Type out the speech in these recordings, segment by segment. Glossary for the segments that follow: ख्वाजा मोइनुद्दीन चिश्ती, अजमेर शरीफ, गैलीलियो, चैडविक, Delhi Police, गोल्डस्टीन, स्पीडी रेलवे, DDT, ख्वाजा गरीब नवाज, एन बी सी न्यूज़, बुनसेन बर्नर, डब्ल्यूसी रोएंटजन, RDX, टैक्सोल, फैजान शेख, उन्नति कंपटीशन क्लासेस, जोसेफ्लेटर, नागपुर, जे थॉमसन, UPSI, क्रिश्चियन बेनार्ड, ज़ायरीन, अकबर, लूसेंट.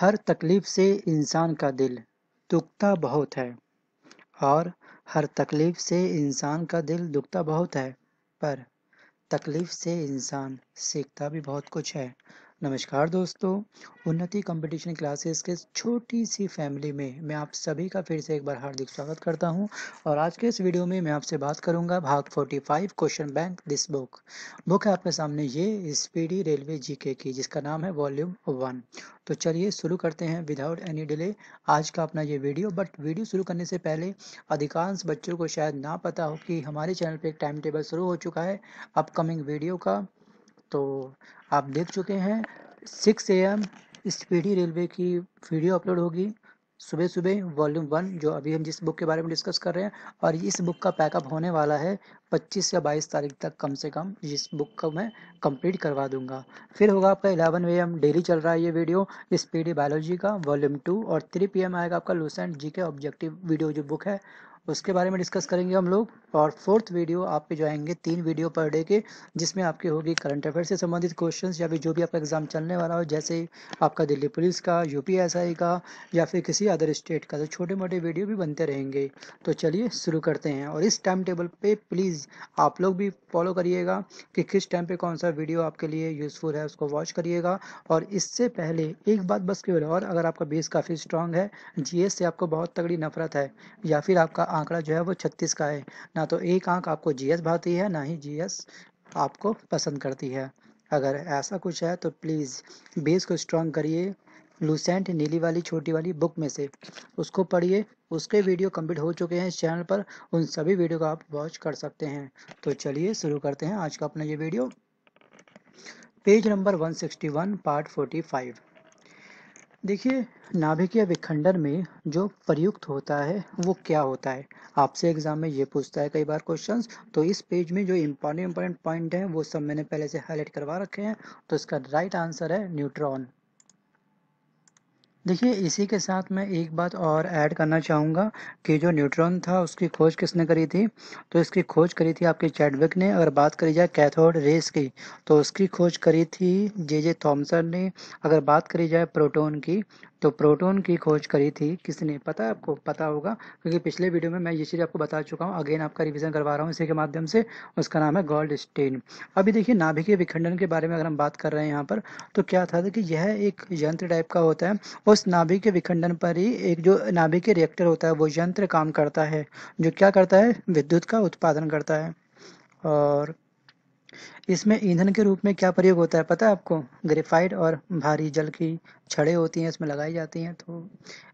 हर तकलीफ से इंसान का दिल दुखता बहुत है, और हर तकलीफ से इंसान का दिल दुखता बहुत है, पर तकलीफ से इंसान सीखता भी बहुत कुछ है। नमस्कार दोस्तों, उन्नति कंपटीशन क्लासेस के छोटी सी फैमिली में मैं आप सभी का फिर से एक बार हार्दिक स्वागत करता हूं। और आज के इस वीडियो में मैं आपसे बात करूंगा भाग 45 क्वेश्चन बैंक दिस बुक है आपके सामने ये स्पीडी रेलवे जीके की, जिसका नाम है वॉल्यूम 1। तो चलिए शुरू करते हैं विदाउट एनी डिले आज का अपना ये वीडियो। बट वीडियो शुरू करने से पहले अधिकांश बच्चों को शायद ना पता हो कि हमारे चैनल पर एक टाइम टेबल शुरू हो चुका है अपकमिंग वीडियो का। तो आप देख चुके हैं 6 AM स्पीडी रेलवे की वीडियो अपलोड होगी सुबह सुबह वॉल्यूम 1, जो अभी हम जिस बुक के बारे में डिस्कस कर रहे हैं। और इस बुक का पैकअप होने वाला है 25 या 22 तारीख तक कम से कम, जिस बुक को मैं कंप्लीट करवा दूंगा। फिर होगा आपका 11 AM डेली चल रहा है ये वीडियो स्पीडी बायोलॉजी का वॉल्यूम 2, और 3 PM आएगा आपका लूसेंट जी के ऑब्जेक्टिव वीडियो जो बुक है उसके बारे में डिस्कस करेंगे हम लोग। और 4th वीडियो आप पे जो आएंगे 3 वीडियो पर डे के, जिसमें आपके होगी करंट अफेयर से संबंधित क्वेश्चंस, या फिर जो भी आपका एग्जाम चलने वाला हो, जैसे आपका दिल्ली पुलिस का, यूपीएसआई का, या फिर किसी अदर स्टेट का। तो छोटे मोटे वीडियो भी बनते रहेंगे। तो चलिए शुरू करते हैं। और इस टाइम टेबल पर प्लीज़ आप लोग भी फॉलो करिएगा कि किस टाइम पर कौन सा वीडियो आपके लिए यूज़फुल है, उसको वॉच करिएगा। और इससे पहले एक बात बस केवल, और अगर आपका बेस काफ़ी स्ट्रांग है, जीएस से आपको बहुत तगड़ी नफरत है, या फिर आपका आंकड़ा जो है वो 36 का है, ना तो एक आंक आपको जीएस भाती है, ना ही जीएस आपको पसंद करती है। अगर ऐसा कुछ है तो प्लीज़ बेस को स्ट्रॉन्ग करिए। लूसेंट नीली वाली छोटी वाली बुक में से उसको पढ़िए, उसके वीडियो कंप्लीट हो चुके हैं इस चैनल पर, उन सभी वीडियो को आप वॉच कर सकते हैं। तो चलिए शुरू करते हैं आज का अपना ये वीडियो। Page number 161 part 45। देखिए, नाभिकीय विखंडन में जो प्रयुक्त होता है वो क्या होता है, आपसे एग्जाम में ये पूछता है कई बार क्वेश्चंस। तो इस पेज में जो इम्पोर्टेंट पॉइंट हैं वो सब मैंने पहले से हाईलाइट करवा रखे हैं। तो इसका राइट आंसर है न्यूट्रॉन। देखिए, इसी के साथ मैं एक बात और ऐड करना चाहूँगा कि जो न्यूट्रॉन था उसकी खोज किसने करी थी, तो इसकी खोज करी थी आपके चैडविक ने। अगर बात करी जाए कैथोड रेस की, तो उसकी खोज करी थी जे थॉमसन ने। अगर बात करी जाए प्रोटॉन की, तो प्रोटॉन की खोज करी थी किसने, पता है आपको, पता होगा क्योंकि पिछले वीडियो में मैं ये चीज़ आपको बता चुका हूँ। अगेन आपका रिवीजन करवा रहा हूँ इसी के माध्यम से। उसका नाम है गोल्डस्टीन। अभी देखिए, नाभिकीय विखंडन के बारे में अगर हम बात कर रहे हैं यहाँ पर, तो क्या था कि यह एक यंत्र टाइप का होता है। उस नाभिकीय विखंडन पर ही एक जो नाभिकीय रिएक्टर होता है वो यंत्र काम करता है, जो क्या करता है, विद्युत का उत्पादन करता है। और इसमें ईंधन के रूप में क्या प्रयोग होता है, पता है आपको, ग्रेफाइट और भारी जल की छड़ें होती हैं, इसमें लगाई जाती हैं। तो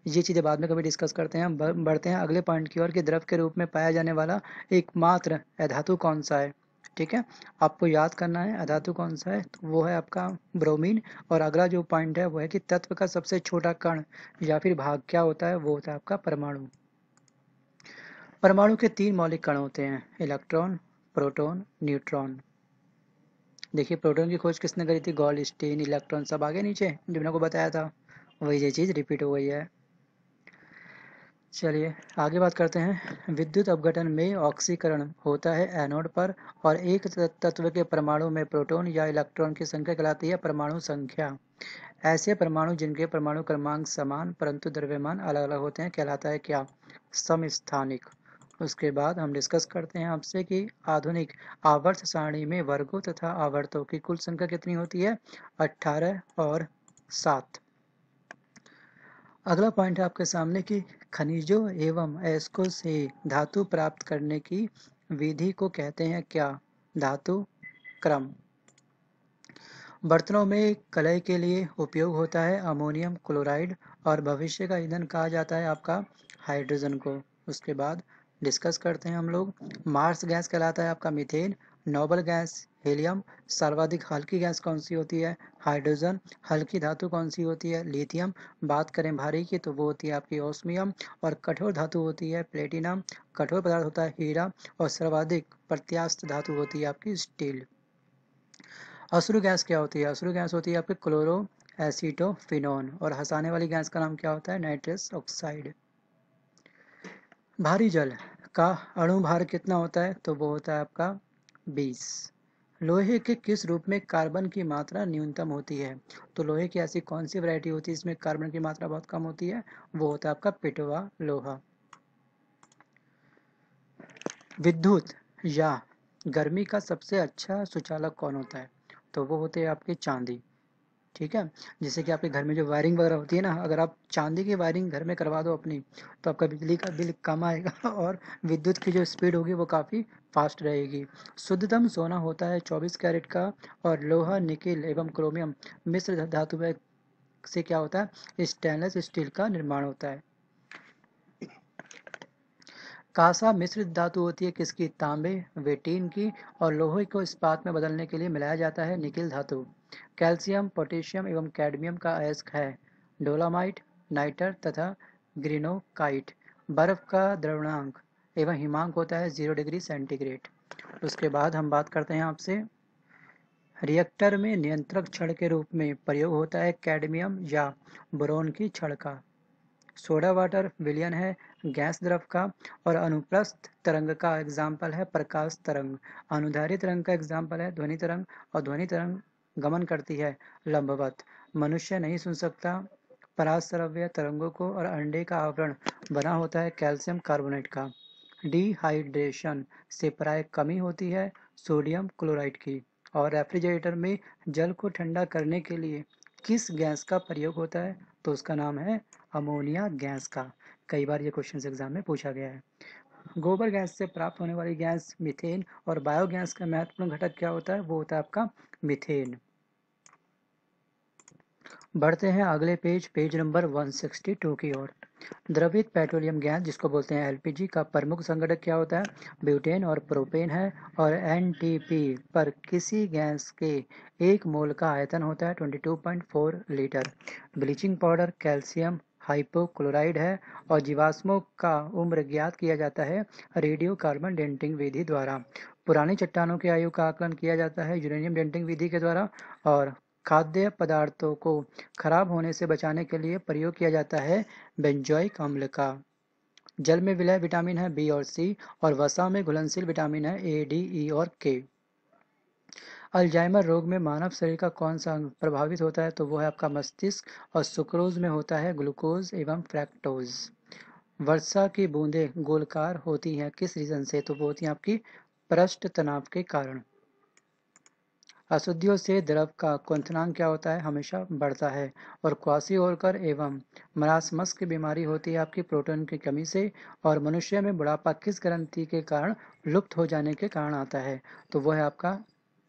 ये चीज़ें बाद में कभी डिस्कस करते हैं। बढ़ते हैं अगले पॉइंट की ओर कि द्रव के रूप में पाया जाने वाला एकमात्र अधातु कौन सा है। ठीक है, आपको याद करना है अधातु कौन सा है, तो वो है आपका ब्रोमीन। और अगला जो पॉइंट है वो है कि तत्व का सबसे छोटा कण या फिर भाग क्या होता है, वो होता है आपका परमाणु। परमाणु के 3 मौलिक कण होते हैं, इलेक्ट्रॉन, प्रोटॉन, न्यूट्रॉन। देखिए, प्रोटॉन की खोज किसने करी थी, गोल्डस्टीन। इलेक्ट्रॉन सब आगे नीचे जिन्होंने को बताया था, वही ये चीज़ रिपीट हो गई है। चलिए आगे बात करते हैं। विद्युत अपघटन में ऑक्सीकरण होता है एनोड पर, और एक तत्व के परमाणु में प्रोटॉन या इलेक्ट्रॉन की संख्या कहलाती है परमाणु संख्या। ऐसे परमाणु जिनके परमाणु क्रमांक समान परंतु द्रव्यमान अलग अलग होते हैं कहलाता है क्या, समस्थानिक। उसके बाद हम डिस्कस करते हैं आपसे कि आधुनिक आवर्त सारणी में वर्गों तथा आवर्तों की कुल संख्या कितनी होती है, 18 और 7। अगला पॉइंट है आपके सामने कि खनिजों एवं अयस्कों से धातु प्राप्त करने की विधि को कहते हैं क्या, धातु क्रम। बर्तनों में कलय के लिए उपयोग होता है अमोनियम क्लोराइड, और भविष्य का ईंधन कहा जाता है आपका हाइड्रोजन को। उसके बाद डिस्कस करते हैं हम लोग, मार्स गैस कहलाता है आपका मीथेन, नोबल गैस हीलियम, सर्वाधिक हल्की गैस कौन सी होती है, हाइड्रोजन, हल्की धातु कौन सी होती है, लिथियम। बात करें भारी की, तो वो होती है आपकी ओस्मियम, और कठोर धातु होती है प्लेटिनम, कठोर पदार्थ होता है हीरा, और सर्वाधिक प्रत्यास्थ धातु होती है आपकी स्टील। अश्रु गैस क्या होती है, अश्रु गैस होती है आपकी क्लोरो एसीटोफिनोन, और हंसाने वाली गैस का नाम क्या होता है, नाइट्रस ऑक्साइड। भारी जल का अणुभार कितना होता है, तो वो होता है आपका 20। लोहे के किस रूप में कार्बन की मात्रा न्यूनतम होती है? तो लोहे की ऐसी कौन सी वैरायटी होती है इसमें कार्बन की मात्रा बहुत कम होती है? वो होता है आपका पिटवा लोहा। विद्युत या गर्मी का सबसे अच्छा सुचालक कौन होता है? तो वो होते हैं आपके चांदी। ठीक है, जैसे कि आपके घर में जो वायरिंग वगैरह होती है ना, अगर आप चांदी की वायरिंग घर में करवा दो अपनी, तो आपका बिजली का बिल कम आएगा और विद्युत की जो स्पीड होगी वो काफ़ी फास्ट रहेगी। शुद्धतम सोना होता है 24 कैरेट का, और लोहा, निकिल एवं क्रोमियम मिश्र धातु से क्या होता है? स्टेनलेस स्टील का निर्माण होता है। कांसा मिश्रित धातु होती है किसकी? तांबे व टीन की, और लोहे को इस्पात में बदलने के लिए मिलाया जाता है निकिल धातु। कैल्शियम, पोटेशियम एवं कैडमियम का अयस्क है डोलामाइट, नाइटर तथा ग्रीनोकाइट। बर्फ का द्रवणांक एवं हिमांक होता है 0 डिग्री सेंटीग्रेड। उसके बाद हम बात करते हैं आपसे, रिएक्टर में नियंत्रक छड़ के रूप में प्रयोग होता है कैडमियम या बोरोन की छड़ का। सोडा वाटर विलयन है गैस द्रव का, और अनुप्रस्थ तरंग का एग्जाम्पल है प्रकाश तरंग, अनुधारी तरंग का एग्जाम्पल है ध्वनि तरंग, और ध्वनि तरंग गमन करती है लंबवत। मनुष्य नहीं सुन सकता। परासरव्य तरंगों को और अंडे का आवरण बना होता है कैल्शियम कार्बोनेट का। डिहाइड्रेशन से प्राय कमी होती है सोडियम क्लोराइड की। और रेफ्रिजरेटर में जल को ठंडा करने के लिए किस गैस का प्रयोग होता है? तो उसका नाम है अमोनिया गैस का। कई बार ये क्वेश्चन एग्जाम में पूछा गया है। गोबर गैस से प्राप्त होने वाली गैस मीथेन, और बायोगैस का महत्वपूर्ण घटक क्या होता है? वो होता है आपका मीथेन। बढ़ते हैं अगले पेज नंबर 162 की ओर। द्रवित पेट्रोलियम गैस जिसको बोलते हैं एलपीजी का प्रमुख संघटक क्या होता है? ब्यूटेन और प्रोपेन है, और एनटीपी पर किसी गैस के 1 मोल का आयतन होता है 22.4 litre. Bleaching powder calcium hypochloride है, और जीवाश्मों का उम्र ज्ञात किया जाता है रेडियो कार्बन डेटिंग विधि द्वारा। पुरानी चट्टानों के आयु का आकलन किया जाता है यूरेनियम डेटिंग विधि के द्वारा। और खाद्य पदार्थों को खराब होने से बचाने के लिए प्रयोग किया जाता है बेंजोइक अम्ल का। जल में विलय विटामिन है बी और सी, और वसा में घुलनशील विटामिन है ए, डी, ई और के। अल्जाइमर रोग में मानव शरीर का कौन सा अंग प्रभावित होता है? तो वो है आपका मस्तिष्क, और सुक्रोज में होता है ग्लूकोज एवं फ्रैक्टोज। वर्षा की बूंदें गोलाकार होती हैं किस रीजन से? तो वो होती हैं आपकी पृष्ठ तनाव के कारण। अशुद्धियों से द्रव का क्वथनांक क्या होता है? हमेशा बढ़ता है। और क्वासीओरकर एवं मरासमस की बीमारी होती है आपकी प्रोटीन की कमी से। और मनुष्य में बुढ़ापा किस ग्रंथि के कारण लुप्त हो जाने के कारण आता है? तो वो है आपका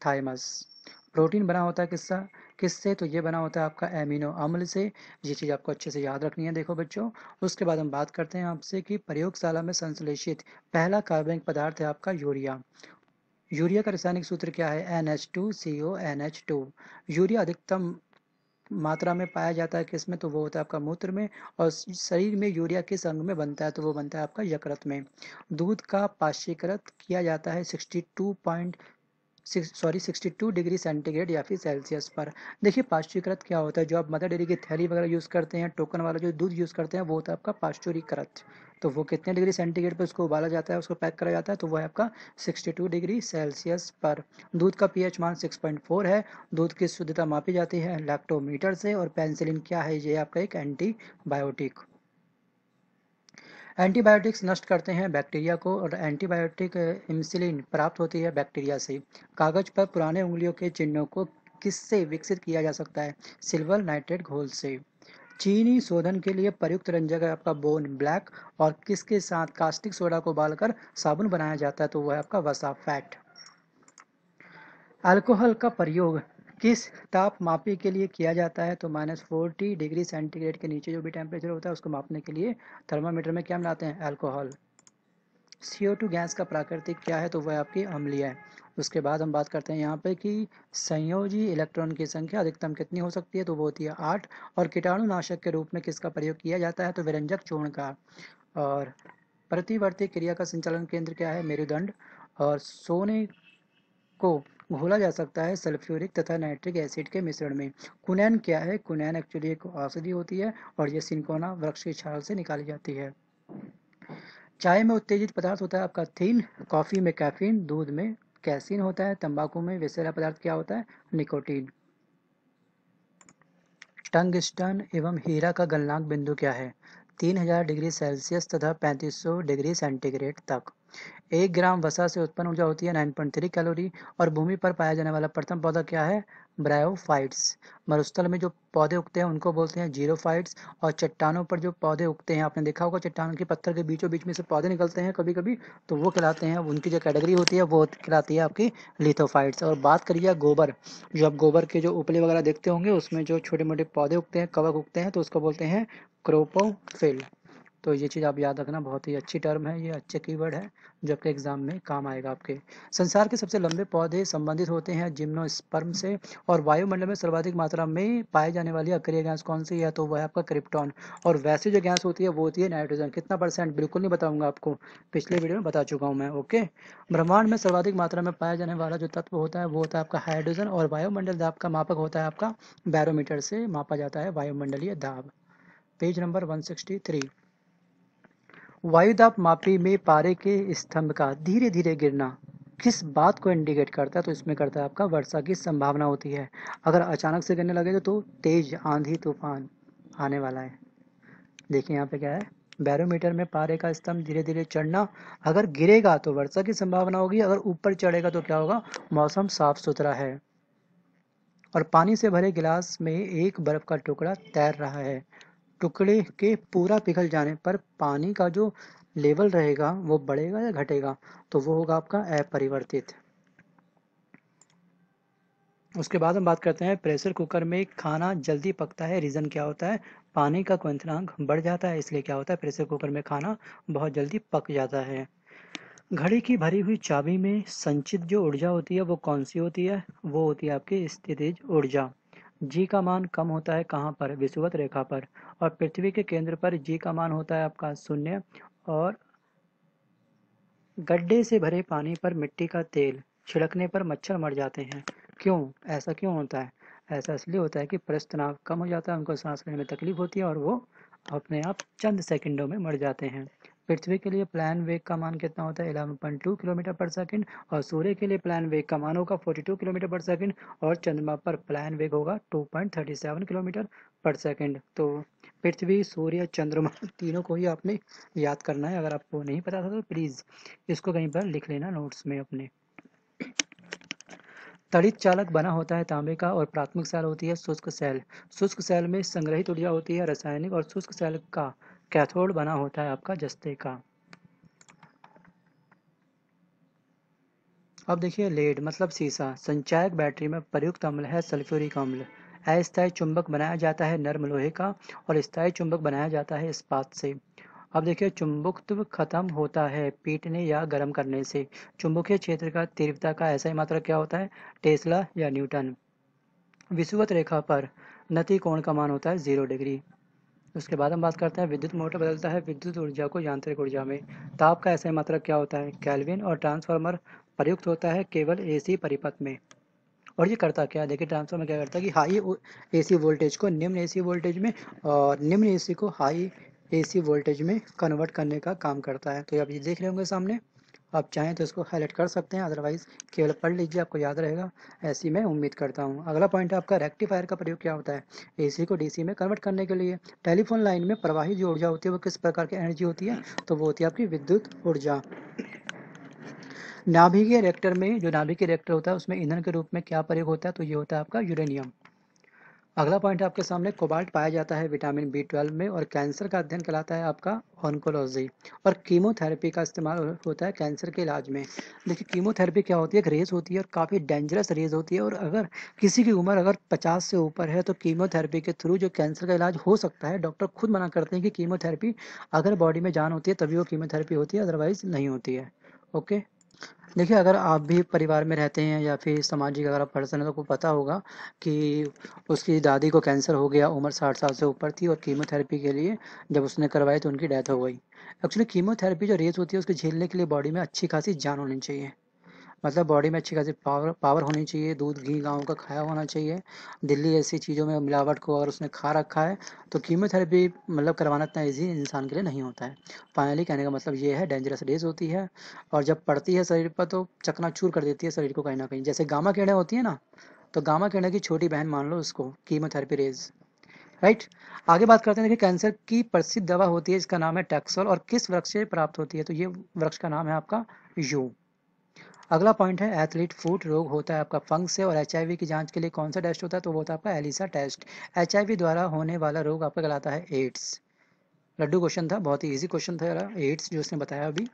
थाइमस। प्रोटीन बना होता है किससे? तो ये बना होता है आपका एमिनो अम्ल से। ये चीज़ आपको अच्छे से याद रखनी है। देखो बच्चों, उसके बाद हम बात करते हैं आपसे कि प्रयोगशाला में संश्लेषित पहला कार्बनिक पदार्थ है आपका यूरिया। यूरिया का रासायनिक सूत्र क्या है? NH2CONH2। यूरिया अधिकतम मात्रा में पाया जाता है किसमें? तो वो होता है आपका मूत्र में। और शरीर में यूरिया किस अंग में बनता है? तो वो बनता है आपका यकृत में। दूध का पाश्चीकृत किया जाता है 62 डिग्री सेंटीग्रेड या फिर सेल्सियस पर। देखिए पाश्चुरीकृत क्या होता है? जो आप मदर डेयरी की थैली वगैरह यूज़ करते हैं, टोकन वाला जो दूध यूज़ करते हैं, वो होता है आपका पाश्चुरीकृत। तो वो कितने डिग्री सेंटीग्रेड पर उसको उबाला जाता है, उसको पैक करा जाता है? तो वो है आपका 62 डिग्री सेल्सियस पर। दूध का पीएच मान 6.4 है। दूध की शुद्धता मापी जाती है लैक्टोमीटर से। और पेनिसिलिन क्या है? ये आपका एक एंटीबायोटिक। एंटीबायोटिक्स नष्ट करते हैं बैक्टीरिया को, और एंटीबायोटिक इंसुलिन प्राप्त होती है बैक्टीरिया से। कागज पर पुराने उंगलियों के चिन्हों को किससे विकसित किया जा सकता है? सिल्वर नाइट्रेट घोल से। चीनी शोधन के लिए प्रयुक्त रंजक है आपका बोन ब्लैक, और किसके साथ कास्टिक सोडा को उबालकर साबुन बनाया जाता है? तो वह है आपका वसा फैट। अल्कोहल का प्रयोग किस तापमापी के लिए किया जाता है? तो -40 डिग्री सेंटीग्रेड के नीचे जो भी टेम्परेचर होता है उसको मापने के लिए थर्मामीटर में क्या मिलाते हैं? अल्कोहल। CO2 गैस का प्राकृतिक क्या है? तो वह आपकी अम्लीय है। उसके बाद हम बात करते हैं यहाँ पे कि संयोजी इलेक्ट्रॉन की संख्या अधिकतम कितनी हो सकती है? तो वो होती है 8। और कीटाणुनाशक के रूप में किसका प्रयोग किया जाता है? तो विरंजक चूर्ण का। और प्रतिवर्ती क्रिया का संचालन केंद्र क्या है? मेरुदंड। और सोने को घोला जा सकता है सल्फ्यूरिक तथा नाइट्रिक एसिड के मिश्रण में। कुनैन क्या है? कुनैन एक्चुअली एक औषधि होती है, और ये सिंकोना वृक्ष की छाल से निकाली जाती है। चाय में उत्तेजित पदार्थ होता है आपका थीन, कॉफ़ी में कैफीन, दूध में कैसीन होता है, तंबाकू में विषैला पदार्थ क्या होता है, निकोटीन। टंगस्टन एवं हीरा का गलनांक बिंदु क्या है, 3000 डिग्री सेल्सियस तथा 3500 डिग्री सेंटीग्रेड तक। 1 ग्राम वसा से उत्पन्न ऊर्जा होती है 9.3 कैलोरी। और भूमि पर पाया जाने वाला प्रथम पौधा क्या है, ब्रायोफाइट्स। मरुस्थल में जो पौधे उगते हैं उनको बोलते हैं जीरोफाइट्स। और चट्टानों पर जो पौधे उगते हैं, आपने देखा होगा चट्टानों के पत्थर के बीचों बीच में से पौधे निकलते हैं कभी कभी, तो वो कहलाते हैं, उनकी जो कैटेगरी होती है वो कहलाती है आपकी लिथोफाइट्स। और बात करिए गोबर, जो आप गोबर के जो उपले वगैरह देखते होंगे उसमें जो छोटे मोटे पौधे उगते हैं, कवक उगते हैं, तो उसको बोलते हैं क्रोपोफिल। तो ये चीज़ आप याद रखना, बहुत ही अच्छी टर्म है, ये अच्छे कीवर्ड है जो आपके एग्जाम में काम आएगा आपके। संसार के सबसे लंबे पौधे संबंधित होते हैं जिम्नोस्पर्म से। और वायुमंडल में सर्वाधिक मात्रा में पाए जाने वाली अक्रिय गैस कौन सी है, तो वह है आपका क्रिप्टॉन। और वैसे जो गैस होती है वो होती है नाइट्रोजन। कितना परसेंट बिल्कुल नहीं बताऊंगा आपको, पिछले वीडियो में बता चुका हूँ मैं। ओके, ब्रह्मांड में सर्वाधिक मात्रा में पाया जाने वाला जो तत्व होता है वो होता है आपका हाइड्रोजन। और वायुमंडल दाब का मापक होता है आपका, बैरोमीटर से मापा जाता है वायुमंडलीय दाब। Page number 163। वायुदाब मापी में पारे के स्तंभ का धीरे धीरे गिरना किस बात को इंडिकेट करता है, तो इसमें करता है आपका वर्षा की संभावना होती है। अगर अचानक से गिरने लगे तो तेज आंधी तूफान आने वाला है। देखिए यहाँ पे क्या है, बैरोमीटर में पारे का स्तंभ धीरे धीरे चढ़ना, अगर गिरेगा तो वर्षा की संभावना होगी, अगर ऊपर चढ़ेगा तो क्या होगा, मौसम साफ सुथरा है। और पानी से भरे गिलास में एक बर्फ का टुकड़ा तैर रहा है, टुकड़े के पूरा पिघल जाने पर पानी का जो लेवल रहेगा वो बढ़ेगा या घटेगा, तो वो होगा आपका अपरिवर्तित। उसके बाद हम बात करते हैं, प्रेशर कुकर में खाना जल्दी पकता है, रीज़न क्या होता है, पानी का क्वथनांक बढ़ जाता है, इसलिए क्या होता है प्रेशर कुकर में खाना बहुत जल्दी पक जाता है। घड़ी की भरी हुई चाबी में संचित जो ऊर्जा होती है वो कौन सी होती है, वो होती है आपकी स्थितिज ऊर्जा। जी का मान कम होता है कहाँ पर, विषुवत रेखा पर। और पृथ्वी के केंद्र पर जी का मान होता है आपका 0। और गड्ढे से भरे पानी पर मिट्टी का तेल छिड़कने पर मच्छर मर जाते हैं। क्यों ऐसा क्यों होता है, ऐसा इसलिए होता है कि परस्त तनाव कम हो जाता है, उनको सांस लेने में तकलीफ होती है और वो अपने आप चंद सेकंडों में मर जाते हैं। पृथ्वी के लिए प्लान वेग का मान कितना होता है, 11.2 किलोमीटर पर सेकंड। और सूर्य के लिए प्लान वेग का मान होगा 42 किलोमीटर पर सेकंड। और चंद्रमा पर प्लान वेग होगा 2.37 किलोमीटर पर सेकंड। तो पृथ्वी, सूर्य, चंद्रमा तीनों को ही आपने याद करना है। अगर आपको नहीं पता था तो प्लीज़ इसको कहीं पर लिख लेना नोट्स में अपने। तड़ित चालक बना होता है तांबे का। और प्राथमिक सेल होती है शुष्क सेल। शुष्क सेल में संग्रहित ऊर्जा होती है रासायनिक। और शुष्क सेल का कैथोड बना होता है आपका जस्ते का। अब देखिए, लेड मतलब सीसा संचायक बैटरी में प्रयुक्त अम्ल है सल्फ्यूरिक अम्ल। अस्थायी चुंबक बनाया जाता है नर्म लोहे का। और स्थायी चुंबक बनाया जाता है इस्पात से। अब देखिए, चुंबकत्व खत्म होता है पीटने या गर्म करने से। चुंबकीय क्षेत्र का तीव्रता का ऐसा ही मात्रा क्या होता है, टेस्ला या न्यूटन। विषुवत रेखा पर नति कोण का मान होता है 0 डिग्री। उसके बाद हम बात करते हैं, विद्युत मोटर बदलता है विद्युत ऊर्जा को यांत्रिक ऊर्जा में। ताप का ऐसा ही मात्रक क्या होता है, केल्विन। और ट्रांसफार्मर प्रयुक्त होता है केवल एसी परिपथ में। और ये करता क्या है, देखिए ट्रांसफार्मर क्या करता है कि हाई एसी वोल्टेज को निम्न एसी वोल्टेज में और निम्न एसी को हाई एसी वोल्टेज में कन्वर्ट करने का काम करता है। तो आप ये देख रहे होंगे सामने, आप चाहें तो इसको हाईलाइट कर सकते हैं, अदरवाइज केवल पढ़ लीजिए, आपको याद रहेगा, ऐसी मैं उम्मीद करता हूँ। अगला पॉइंट है आपका, रेक्टिफायर का प्रयोग क्या होता है, एसी को डीसी में कन्वर्ट करने के लिए। टेलीफोन लाइन में प्रवाही जो ऊर्जा होती है वो किस प्रकार की एनर्जी होती है, तो वो होती है आपकी विद्युत ऊर्जा। नाभिकीय रिएक्टर में, जो नाभिकीय रिएक्टर होता है उसमें ईंधन के रूप में क्या प्रयोग होता है, तो ये होता है आपका यूरेनियम। अगला पॉइंट है आपके सामने, कोबाल्ट पाया जाता है विटामिन B12 में। और कैंसर का अध्ययन कहलाता है आपका ऑन्कोलॉजी। और कीमोथेरेपी का इस्तेमाल होता है कैंसर के इलाज में। देखिए कीमोथेरेपी क्या होती है, एक रेज होती है और काफ़ी डेंजरस रेज होती है। और अगर किसी की उम्र अगर 50 से ऊपर है तो कीमोथेरेपी के थ्रू जो कैंसर का इलाज हो सकता है। डॉक्टर खुद मना करते हैं कि कीमोथेरेपी, अगर बॉडी में जान होती है तभी वो कीमोथेरेपी होती है, अदरवाइज नहीं होती है। ओके, देखिए अगर आप भी परिवार में रहते हैं या फिर सामाजिक अगर आप पर्सन है तो आपको पता होगा कि उसकी दादी को कैंसर हो गया, उम्र 60 साल से ऊपर थी और कीमोथेरेपी के लिए जब उसने करवाई तो उनकी डेथ हो गई। एक्चुअली कीमोथेरेपी जो रेस होती है उसके झेलने के लिए बॉडी में अच्छी खासी जान होनी चाहिए। मतलब बॉडी में अच्छी खासी पावर होनी चाहिए, दूध घी गाँव का खाया होना चाहिए। दिल्ली ऐसी चीज़ों में मिलावट को अगर उसने खा रखा है तो कीमोथेरेपी मतलब करवाना इतना ईजी इंसान के लिए नहीं होता है। फाइनली कहने का मतलब ये है डेंजरस डेज होती है और जब पड़ती है शरीर पर तो चकनाचूर कर देती है शरीर को कहीं ना कहीं। जैसे गामा किरणें होती है ना, तो गामा किरणें की छोटी बहन मान लो उसको, कीमोथेरेपी रेज, राइट। आगे बात करते हैं, देखिए कैंसर की प्रसिद्ध दवा होती है इसका नाम है टैक्सोल और किस वृक्ष से प्राप्त होती है, तो ये वृक्ष का नाम है आपका यू। अगला पॉइंट है एथलीट फूट रोग होता है आपका फंग से और एचआईवी की जांच के लिए कौन सा टेस्ट होता है, तो वो होता है आपका एलिसा टेस्ट। एचआईवी द्वारा होने वाला रोग आपका कहलाता है एड्स। लड्डू क्वेश्चन था, बहुत ही इजी क्वेश्चन था यार, एड्स जो उसने बताया अभी।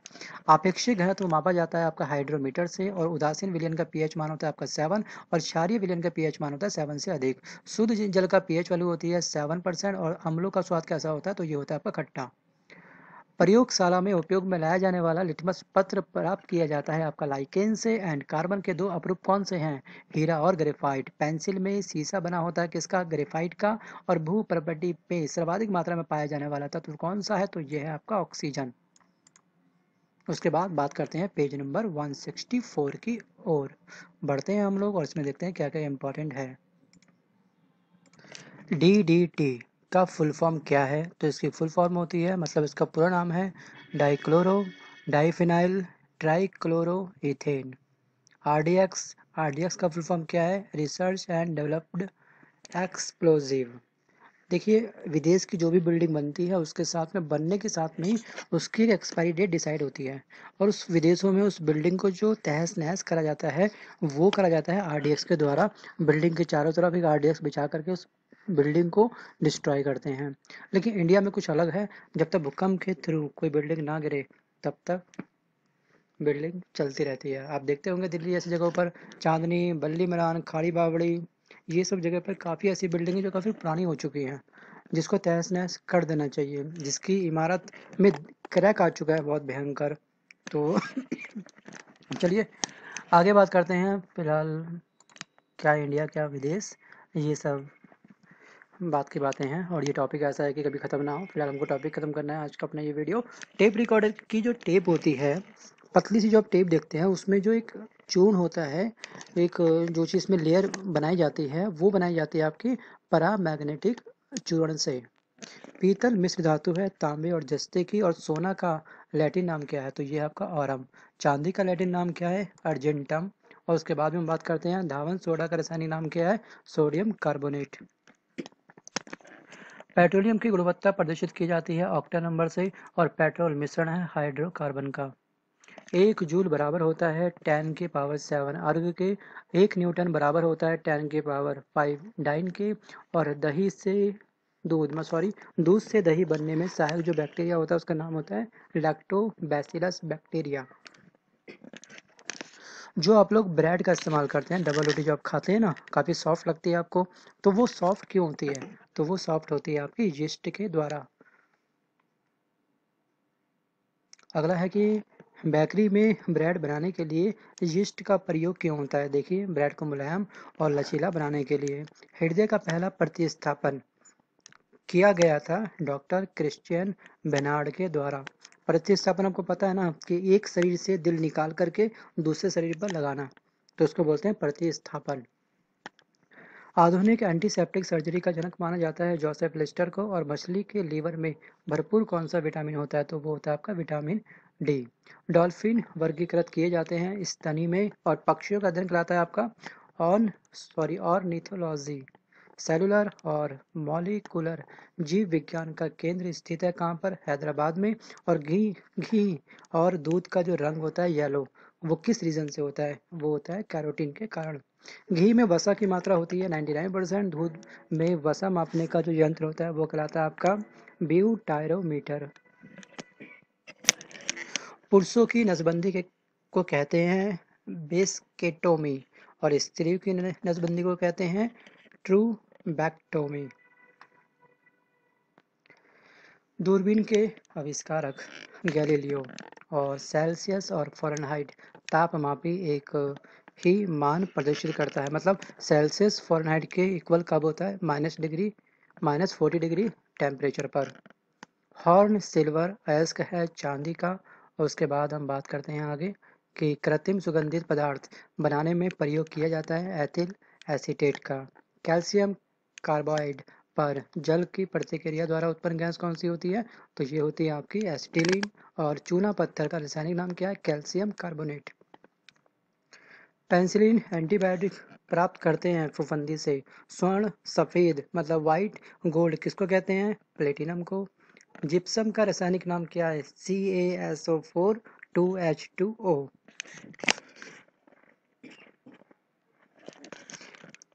अपेक्षित घनत्व मापा जाता है आपका हाइड्रोमीटर से और उदासीन विलयन का पीएच मान होता है आपका 7 और क्षारीय विलयन का पीएच मान होता है 7 से अधिक। शुद्ध जल का पीएच वैल्यू होती है 7% और अम्लों का स्वाद कैसा होता है, तो ये होता है आपका खट्टा। प्रयोगशाला में उपयोग में लाया जाने वाला लिटमस पत्र प्राप्त किया जाता है आपका लाइकेन से एंड कार्बन के दो अपरूप कौन से हैं, हीरा और ग्रेफाइट। पेंसिल में सीसा बना होता है किसका, ग्रेफाइट का। और भू प्रकृति पे सर्वाधिक मात्रा में पाया जाने वाला तत्व कौन सा है, तो यह है आपका ऑक्सीजन। उसके बाद बात करते हैं पेज नंबर 164 की ओर बढ़ते हैं हम लोग और इसमें देखते हैं क्या क्या इंपॉर्टेंट है। DDT का फुल फॉर्म क्या है, तो इसकी फुल फॉर्म होती है, मतलब इसका पूरा नाम है dichloro diphenyl trichloro ethane. RDX का फुल फॉर्म क्या है, रिसर्च एंड डेवलप्ड एक्सप्लोजिव। देखिए विदेश की जो भी बिल्डिंग बनती है उसके साथ में, बनने के साथ में ही उसकी एक एक्सपायरी डेट डिसाइड होती है और उस विदेशों में उस बिल्डिंग को जो तहस नहस करा जाता है वो करा जाता है RDX के द्वारा। बिल्डिंग के चारों तरफ एक RDX बिछा करके उस बिल्डिंग को डिस्ट्रॉय करते हैं। लेकिन इंडिया में कुछ अलग है, जब तक भूकंप के थ्रू कोई बिल्डिंग ना गिरे तब तक बिल्डिंग चलती रहती है। आप देखते होंगे दिल्ली जैसी जगहों पर, चांदनी, बल्ली मैदान, खाड़ी बावड़ी, ये सब जगह पर काफ़ी ऐसी बिल्डिंग है जो काफ़ी पुरानी हो चुकी हैं, जिसको तहस नहस कर देना चाहिए, जिसकी इमारत में क्रैक आ चुका है बहुत भयंकर। तो चलिए आगे बात करते हैं। फिलहाल क्या इंडिया क्या विदेश, ये सब बात की बातें हैं और ये टॉपिक ऐसा है कि कभी ख़त्म ना हो। फिलहाल हमको टॉपिक ख़त्म करना है आज का अपना ये वीडियो। टेप रिकॉर्डर की जो टेप होती है, पतली सी जो आप टेप देखते हैं, उसमें जो एक चून होता है, एक जो चीज़ में लेयर बनाई जाती है, वो बनाई जाती है आपकी परामैग्नेटिक चूर्ण से। पीतल मिश्र धातु है, तांबे और जस्ते की। और सोना का लैटिन नाम क्या है, तो ये आपका औरम। चांदी का लैटिन नाम क्या है, अर्जेंटम। और उसके बाद में हम बात करते हैं धावन सोडा का रासायनिक नाम क्या है, सोडियम कार्बोनेट। पेट्रोलियम की गुणवत्ता प्रदर्शित की जाती है ऑक्टा नंबर से और पेट्रोल मिश्रण है हाइड्रोकार्बन का। 1 जूल बराबर होता है 10 के पावर 7 अर्घ के। 1 न्यूटन बराबर होता है 10 के पावर 5 डाइन के। और दूध से दही बनने में सहायक जो बैक्टीरिया होता है उसका नाम होता है लैक्टोबैसिलस बैक्टीरिया। जो आप लोग ब्रेड का इस्तेमाल करते हैं, डबल रोटी जो आप खाते हैं ना, काफ़ी सॉफ्ट लगती है आपको, तो वो सॉफ्ट क्यों होती है, तो वो सॉफ्ट होती है आपकी यीस्ट के द्वारा। अगला है कि बेकरी में ब्रेड बनाने के लिए यीस्ट का प्रयोग क्यों होता है। देखिए ब्रेड को मुलायम और लचीला बनाने के लिए। हृदय का पहला प्रतिस्थापन किया गया था डॉक्टर क्रिश्चियन बेनार्ड के द्वारा। प्रतिस्थापन आपको पता है ना कि एक शरीर से दिल निकाल करके दूसरे शरीर पर लगाना, तो उसको बोलते हैं प्रतिस्थापन। आधुनिक एंटीसेप्टिक सर्जरी का जनक माना जाता है जोसेफ्लेटर को। और मछली के लीवर में भरपूर कौन सा विटामिन होता है, तो वो होता है आपका विटामिन डी। डॉल्फिन वर्गीकृत किए जाते हैं स्तनी में। और पक्षियों का अध्ययन कराता है आपका ऑर्निथोलॉजी। सेलुलर और मॉलिकुलर जीव विज्ञान का केंद्र स्थित है कहाँ पर, हैदराबाद में। और घी और दूध का जो रंग होता है येलो, वो किस रीजन से होता है, वो होता है कैरोटीन के कारण। घी में वसा की मात्रा होती है 99%। दूध में वसा मापने का जो यंत्र होता है वो कहलाता है आपका ब्यूटायरोमीटर। पुरुषों की नसबंदी को कहते हैं बेस्केटोमी और स्त्रियों की नसबंदी को कहते हैं ट्रूबेक्टोमी। दूरबीन के आविष्कारक गैलीलियो। और सेल्सियस और फ़ारेनहाइट तापमापी एक ही मान प्रदर्शित करता है, मतलब सेल्सियस फ़ारेनहाइट के इक्वल कब होता है, -40 डिग्री टेम्परेचर पर। हॉर्न सिल्वर अयस्क है चांदी का। और उसके बाद हम बात करते हैं आगे कि कृत्रिम सुगंधित पदार्थ बनाने में प्रयोग किया जाता है एथिल एसीटेट का। कैल्शियम कार्बाइड पर जल की प्रतिक्रिया द्वारा उत्पन्न गैस कौन सी होती है, तो ये होती है आपकी एसिटिलीन। और चूना पत्थर का रासायनिक नाम क्या है, कैल्शियम कार्बोनेट। पेनिसिलिन एंटीबायोटिक प्राप्त करते हैं फुफंदी से। स्वर्ण सफ़ेद मतलब वाइट गोल्ड किसको कहते हैं, प्लेटिनम को। जिप्सम का रासायनिक नाम क्या है, CaSO4 2H2O।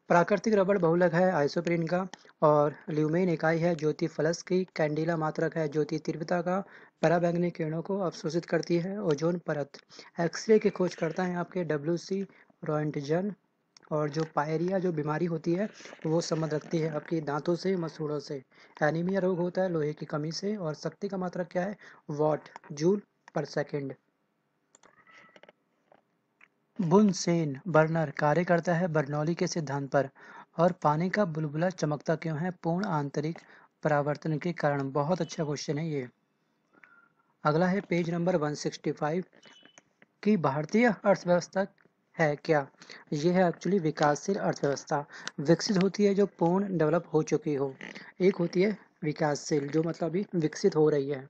प्राकृतिक रबड़ बहुलक है आइसोप्रीन का, और ल्यूमेन इकाई है ज्योति फलस की। कैंडिला मात्रक है ज्योति तीव्रता का। पराबैंगनी किरणों को अवशोषित करती है ओजोन परत। एक्सरे की खोज करता है आपके डब्ल्यूसी रोएंटजन। और जो पायरिया जो बीमारी होती है वो संबंध रखती है आपकी दांतों से, मसूड़ों से। एनीमिया रोग होता है लोहे की कमी से। और शक्ति का मात्रक क्या है, watt joule per second. बुनसेन बर्नर कार्य करता है बर्नौली के सिद्धांत पर। और पानी का बुलबुला चमकता क्यों है, पूर्ण आंतरिक परावर्तन के कारण। बहुत अच्छा क्वेश्चन है ये। अगला है पेज नंबर 165 की भारतीय अर्थव्यवस्था है क्या। ये है एक्चुअली विकासशील अर्थव्यवस्था। विकसित होती है जो पूर्ण डेवलप हो चुकी हो, एक होती है विकासशील जो मतलब अभी विकसित हो रही है।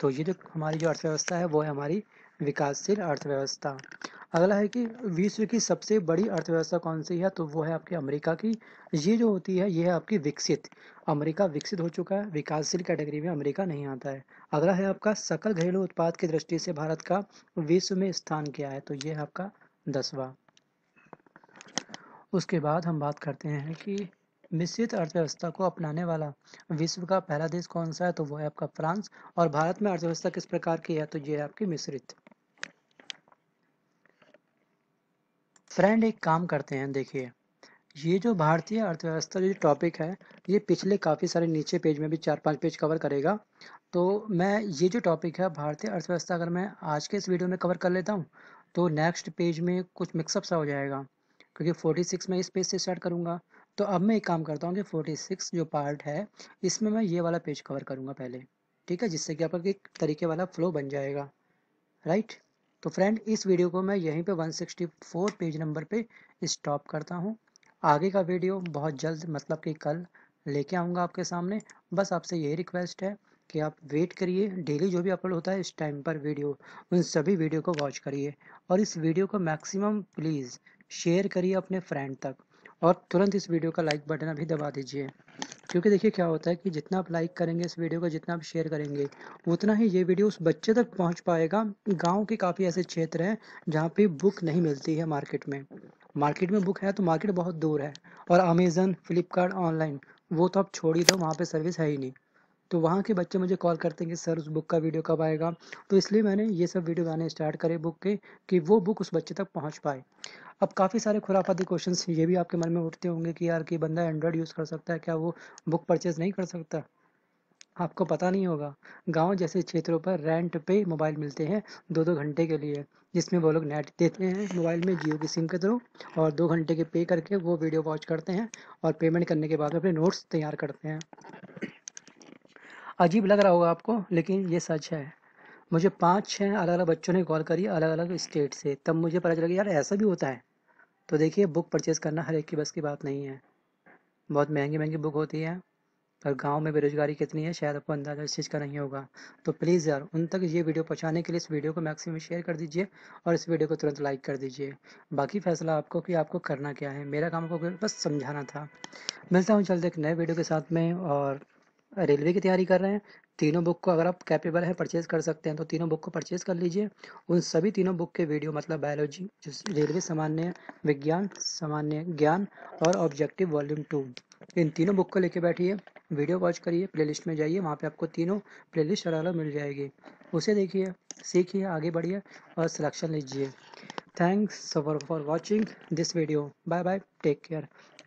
तो ये जो हमारी जो अर्थव्यवस्था है वो है हमारी विकासशील अर्थव्यवस्था। अगला है कि विश्व की सबसे बड़ी अर्थव्यवस्था कौन सी है, तो वो है आपके अमेरिका की। ये जो होती है ये है आपकी विकसित। अमेरिका विकसित हो चुका है, विकासशील कैटेगरी में अमेरिका नहीं आता है। अगला है आपका सकल घरेलू उत्पाद की दृष्टि से भारत का विश्व में स्थान क्या है, तो ये है आपका 10वां। उसके बाद हम बात करते हैं कि मिश्रित अर्थव्यवस्था को अपनाने वाला विश्व का पहला देश कौन सा है, तो वो है आपका फ्रांस। और भारत में अर्थव्यवस्था किस प्रकार की है, तो ये है आपकी मिश्रित। फ्रेंड एक काम करते हैं, देखिए ये जो भारतीय अर्थव्यवस्था जो टॉपिक है ये पिछले काफ़ी सारे नीचे पेज में भी 4-5 पेज कवर करेगा। तो मैं ये जो टॉपिक है भारतीय अर्थव्यवस्था अगर मैं आज के इस वीडियो में कवर कर लेता हूँ तो नेक्स्ट पेज में कुछ मिक्सअप सा हो जाएगा, क्योंकि 46 में इस पेज से स्टार्ट करूँगा। तो अब मैं एक काम करता हूँ कि 46 जो पार्ट है इसमें मैं ये वाला पेज कवर करूँगा पहले, ठीक है, जिससे कि आपका एक तरीके वाला फ्लो बन जाएगा, राइट। तो फ्रेंड इस वीडियो को मैं यहीं पे 164 पेज नंबर पे स्टॉप करता हूँ। आगे का वीडियो बहुत जल्द मतलब कि कल लेके आऊँगा आपके सामने। बस आपसे यही रिक्वेस्ट है कि आप वेट करिए, डेली जो भी अपलोड होता है इस टाइम पर वीडियो, उन सभी वीडियो को वॉच करिए। और इस वीडियो को मैक्सिमम प्लीज़ शेयर करिए अपने फ्रेंड तक। और तुरंत इस वीडियो का लाइक बटन अभी दबा दीजिए, क्योंकि देखिए क्या होता है कि जितना आप लाइक करेंगे इस वीडियो को, जितना आप शेयर करेंगे, उतना ही ये वीडियो उस बच्चे तक पहुंच पाएगा। गांव के काफ़ी ऐसे क्षेत्र हैं जहां पे बुक नहीं मिलती है मार्केट में। मार्केट में बुक है तो मार्केट बहुत दूर है। और अमेज़न, फ्लिपकार्ट, ऑनलाइन वो तो आप छोड़ ही दो, वहाँ पर सर्विस है ही नहीं। तो वहाँ के बच्चे मुझे कॉल करते हैं कि सर उस बुक का वीडियो कब आएगा। तो इसलिए मैंने ये सब वीडियो बनाने स्टार्ट करे बुक के, कि वो बुक उस बच्चे तक पहुँच पाए। अब काफ़ी सारे खुराफाती क्वेश्चंस ये भी आपके मन में उठते होंगे कि यार कि बंदा एंड्रॉयड यूज़ कर सकता है, क्या वो बुक परचेज़ नहीं कर सकता। आपको पता नहीं होगा, गाँव जैसे क्षेत्रों पर रेंट पे मोबाइल मिलते हैं 2-2 घंटे के लिए, जिसमें वो लोग नेट देते हैं मोबाइल में जियो की सिम के थ्रू, और 2 घंटे के पे करके वो वीडियो वॉच करते हैं और पेमेंट करने के बाद अपने नोट्स तैयार करते हैं। अजीब लग रहा होगा आपको, लेकिन ये सच है। मुझे 5-6 अलग अलग बच्चों ने कॉल करी अलग अलग स्टेट से, तब मुझे पता चला यार ऐसा भी होता है। तो देखिए बुक परचेज़ करना हर एक की बस की बात नहीं है, बहुत महंगी महंगी बुक होती है। और गांव में बेरोजगारी कितनी है शायद आपको अंदाजा इस चीज़ का नहीं होगा। तो प्लीज़ यार उन तक ये वीडियो पहुँचाने के लिए इस वीडियो को मैक्सिमम शेयर कर दीजिए और इस वीडियो को तुरंत लाइक कर दीजिए। बाकी फैसला आपको कि आपको करना क्या है, मेरा काम आपको बस समझाना था। मिलता हूँ जल्द एक नए वीडियो के साथ में। और रेलवे की तैयारी कर रहे हैं, तीनों बुक को अगर आप कैपेबल हैं परचेज़ कर सकते हैं तो तीनों बुक को परचेज़ कर लीजिए। उन सभी तीनों बुक के वीडियो मतलब बायोलॉजी, जो रेलवे सामान्य विज्ञान, सामान्य ज्ञान और ऑब्जेक्टिव वॉल्यूम 2, इन तीनों बुक को लेके बैठिए, वीडियो वॉच करिए, प्लेलिस्ट में जाइए, वहाँ पे आपको तीनों प्लेलिस्ट अलग अलग मिल जाएगी। उसे देखिए, सीखिए, आगे बढ़िए और सिलेक्शन लीजिए। Thanks for watching this video. Bye bye, take care.